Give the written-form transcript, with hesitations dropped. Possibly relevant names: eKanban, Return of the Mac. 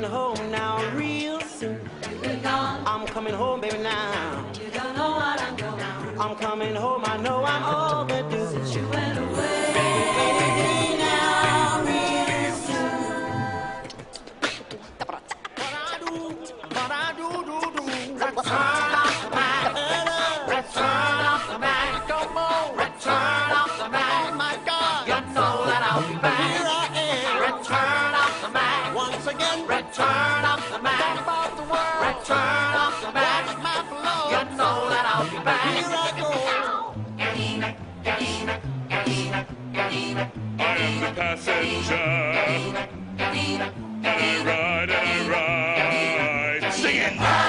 coming home now real soon. You're gone. I'm coming home, baby, now. You don't know what I'm going on. I'm coming home, I know I'm overdue. Since you went away now real soon. What I do, do, do. Return of the Mac. Return of the Mac. Come on. Return of the Mac. Oh my God. You know that I'll be back. Here I am. Return of the Mac. Once again. Return of the Mac. Talk about the world. Return of the Mac. That's my flow. You know that I'll be back. Here I go. I'm the passenger. And I ride. Sing it.